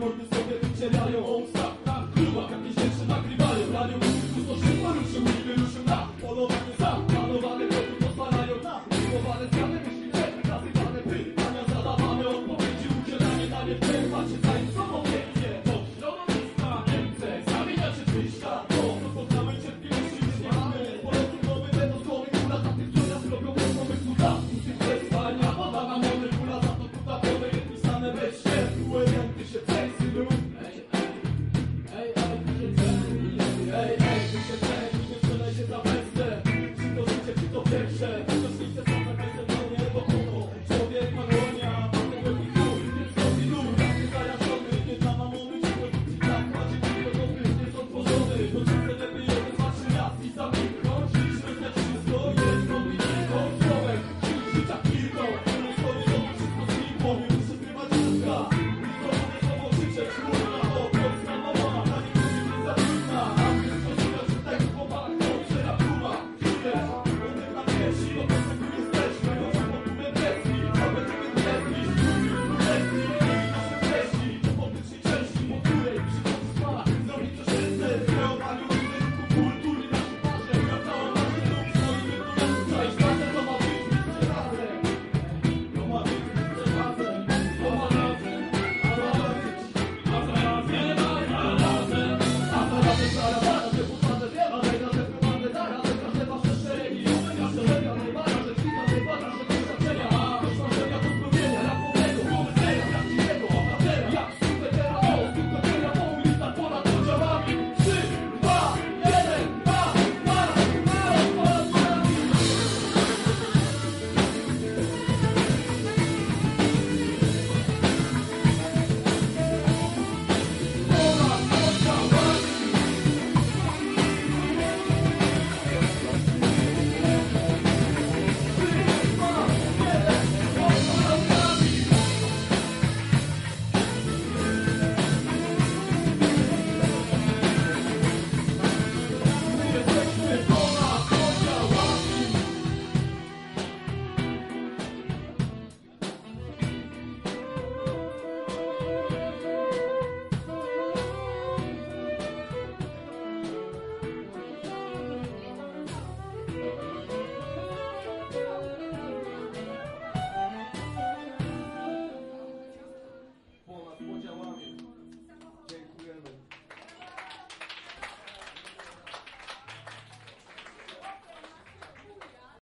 Gracias.